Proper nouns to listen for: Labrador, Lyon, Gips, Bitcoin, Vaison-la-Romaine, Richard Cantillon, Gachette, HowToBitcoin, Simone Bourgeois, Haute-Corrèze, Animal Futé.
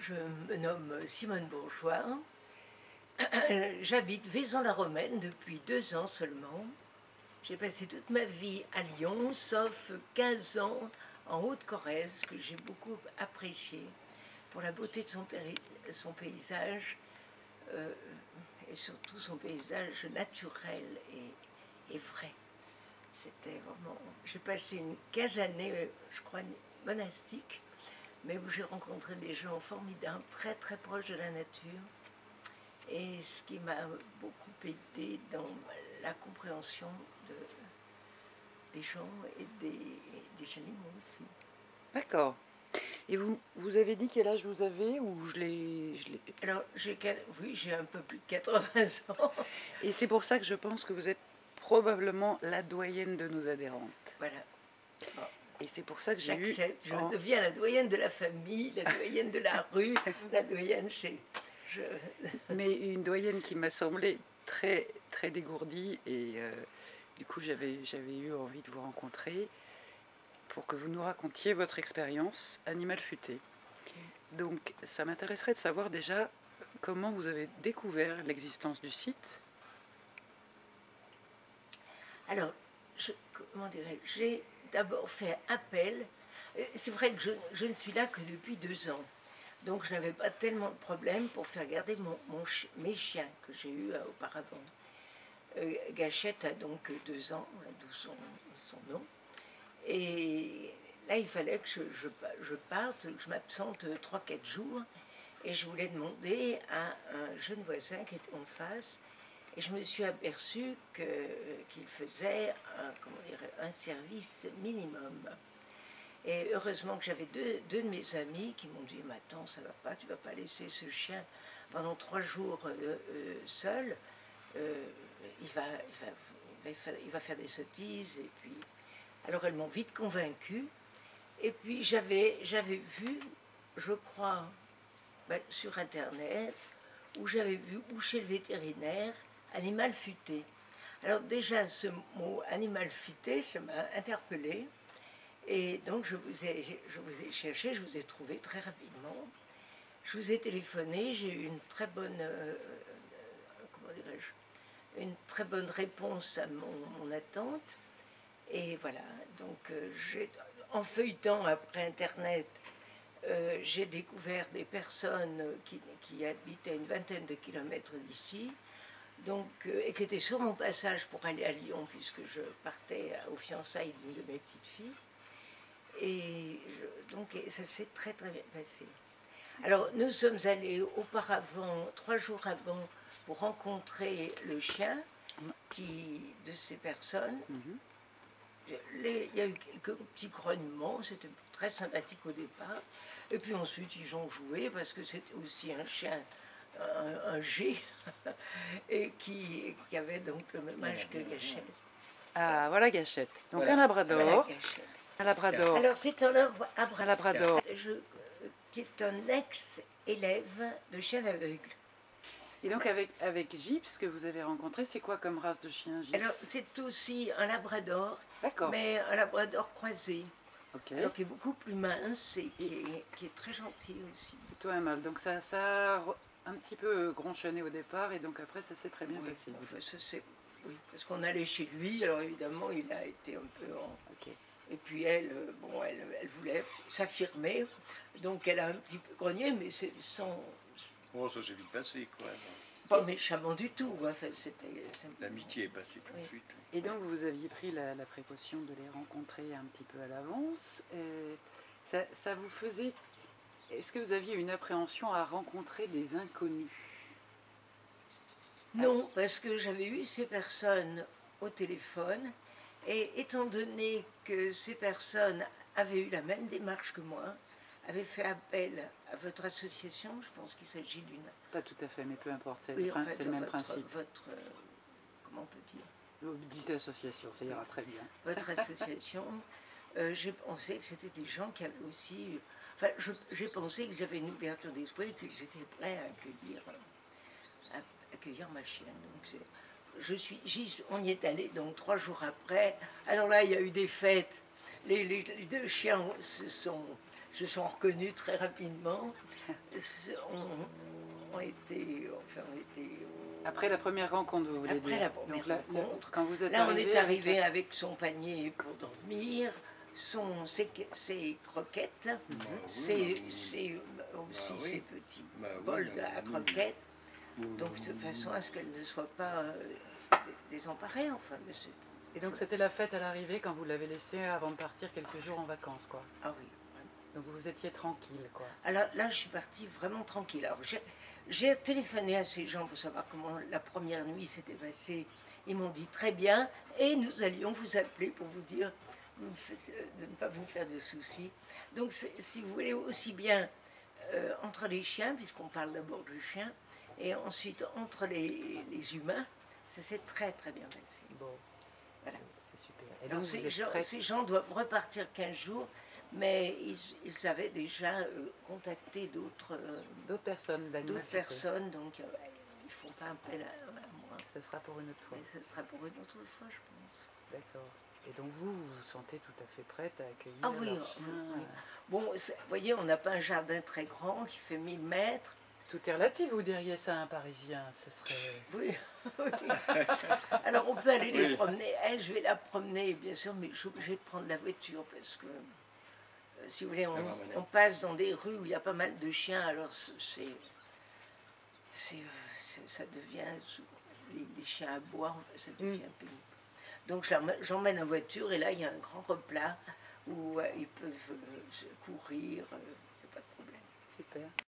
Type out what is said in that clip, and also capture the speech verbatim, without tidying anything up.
je me nomme Simone Bourgeois. J'habite Vaison-la-Romaine depuis deux ans seulement. J'ai passé toute ma vie à Lyon, sauf quinze ans en Haute-Corrèze, que j'ai beaucoup apprécié pour la beauté de son, son paysage, euh, et surtout son paysage naturel et, et vrai. C'était vraiment... J'ai passé une quinzaine d'années, je crois, monastiques, mais où j'ai rencontré des gens formidables, très très proches de la nature, et ce qui m'a beaucoup aidé dans la compréhension de, des gens et des, des animaux aussi. D'accord. Et vous, vous avez dit quel âge vous avez, ou je l'ai... Alors, j'ai oui, j'ai un peu plus de quatre-vingts ans. Et c'est pour ça que je pense que vous êtes probablement la doyenne de nos adhérentes. Voilà. Bon. Et c'est pour ça que j'ai eu... J'accepte, je en... deviens la doyenne de la famille, la doyenne de la rue, la doyenne chez... Je... Mais une doyenne qui m'a semblé très, très dégourdie, et euh, du coup j'avais eu envie de vous rencontrer pour que vous nous racontiez votre expérience Animal Futé. Okay. Donc ça m'intéresserait de savoir déjà comment vous avez découvert l'existence du site. Alors, je, comment dirais, j'ai d'abord fait appel. C'est vrai que je, je ne suis là que depuis deux ans, donc je n'avais pas tellement de problèmes pour faire garder mon, mon, mes chiens que j'ai eus euh, auparavant. Euh, Gachette a donc deux ans, d'où son, son nom, et là il fallait que je, je, je parte, que je m'absente trois quatre jours, et je voulais demander à un jeune voisin qui était en face. Et je me suis aperçue qu'il qu'il faisait un, comment dire, un service minimum. Et heureusement que j'avais deux, deux de mes amis qui m'ont dit « Mais attends, ça va pas, tu vas pas laisser ce chien pendant trois jours euh, euh, seul. Euh, il, va, il, va, il, va faire, il va faire des sottises. » Et puis, alors elles m'ont vite convaincue. Et puis j'avais vu, je crois, ben, sur Internet, où j'avais vu, ou chez le vétérinaire, Animal Futé. Alors déjà, ce mot Animal Futé, ça m'a interpellée. Et donc, je vous, ai, je vous ai cherché, je vous ai trouvé très rapidement. Je vous ai téléphoné, j'ai eu une très bonne, euh, comment dirais-je, une très bonne réponse à mon, mon attente. Et voilà, donc, euh, en feuilletant après Internet, Euh, j'ai découvert des personnes qui, qui habitaient une vingtaine de kilomètres d'ici, donc, euh, et qui étaient sur mon passage pour aller à Lyon, puisque je partais aux fiançailles d'une de mes petites filles. Et je, donc et ça s'est très très bien passé. Alors nous sommes allés auparavant, trois jours avant, pour rencontrer le chien qui, de ces personnes. Mm-hmm. Les, il y a eu quelques petits grognements, c'était très sympathique au départ. Et puis ensuite, ils ont joué parce que c'était aussi un chien, un, un G, et qui, qui avait donc le même âge que Gachette. Ah, voilà Gachette. Donc voilà. Un Labrador. Voilà un Labrador. Alors c'est un, un Labrador je, qui est un ex-élève de chien aveugle. Et donc avec, avec Gips, que vous avez rencontré, c'est quoi comme race de chien, Gips? Alors c'est aussi un Labrador, mais un Labrador croisé, okay. Alors, qui est beaucoup plus mince et qui est, qui est très gentil aussi. Plutôt un mâle, donc ça, ça a un petit peu gronchonné au départ et donc après ça s'est très bien oui, passé. Enfin, ça, oui, parce qu'on allait chez lui, alors évidemment il a été un peu en... Okay. Et puis elle, bon, elle, elle voulait s'affirmer, donc elle a un petit peu grogné, mais c'est sans... Oh, ça s'est vite passé, quoi. Pas méchamment du tout. Enfin, l'amitié est passée tout oui. de suite. Et donc, vous aviez pris la, la précaution de les rencontrer un petit peu à l'avance. Ça, ça vous faisait... Est-ce que vous aviez une appréhension à rencontrer des inconnus? Non, parce que j'avais eu ces personnes au téléphone. Et étant donné que ces personnes avaient eu la même démarche que moi, avait fait appel à votre association, je pense qu'il s'agit d'une... Pas tout à fait, mais peu importe, c'est oui, en fait, le même votre, principe. Votre, euh, comment on peut dire? Vous dites association, ça ira très bien. Votre association, euh, j'ai pensé que c'était des gens qui avaient aussi... Enfin, j'ai pensé qu'ils avaient une ouverture d'esprit et qu'ils étaient prêts à accueillir, à accueillir ma chienne. Donc je suis, on y est allé donc trois jours après. Alors là, il y a eu des fêtes. Les, les, les deux chiens se sont, se sont reconnus très rapidement. On, on était, enfin, on était après la première rencontre, vous voulez après dire. Après la première Donc, rencontre. La, quand vous êtes là, on est arrivé avec, avec son panier pour dormir, son, ses, ses croquettes, bah, ses, oui, ses, bah, aussi bah, ses oui. petits bah, bols oui, à croquettes. Oui. Donc, de façon à ce qu'elle ne soit pas euh, désemparée, enfin, monsieur. Et donc c'était la fête à l'arrivée quand vous l'avez laissé avant de partir quelques jours en vacances, quoi. Ah oui. Donc vous étiez tranquille, quoi. Alors là, je suis partie vraiment tranquille. Alors j'ai téléphoné à ces gens pour savoir comment la première nuit s'était passée. Ils m'ont dit très bien et nous allions vous appeler pour vous dire de ne pas vous faire de soucis. Donc si vous voulez, aussi bien euh, entre les chiens, puisqu'on parle d'abord du chien, et ensuite entre les, les humains, ça s'est très très bien passé. Bon. Voilà. C'est super. Et donc, donc ces, gens, ces gens doivent repartir quinze jours, mais ils, ils avaient déjà euh, contacté d'autres euh, personnes D'autres personnes, donc euh, ils ne font pas appel à, à moi. Ça sera pour une autre fois. Mais ça sera pour une autre fois, je pense. D'accord. Et donc vous, vous vous sentez tout à fait prête à accueillir ah, oui, leur chien. Oui. Bon, vous voyez, on n'a pas un jardin très grand qui fait mille mètres. Tout est relatif, vous diriez ça à un Parisien, ce serait... Oui, oui. Alors on peut aller les oui. promener. Elle, je vais la promener, bien sûr, mais je suis obligée de prendre la voiture parce que, euh, si vous voulez, on, non, on passe dans des rues où il y a pas mal de chiens, alors c'est... ça devient... Les, les chiens à boire, ça devient mm. pénible. Donc j'emmène en voiture et là, il y a un grand replat où euh, ils peuvent euh, courir, il euh, n'y a pas de problème. Super.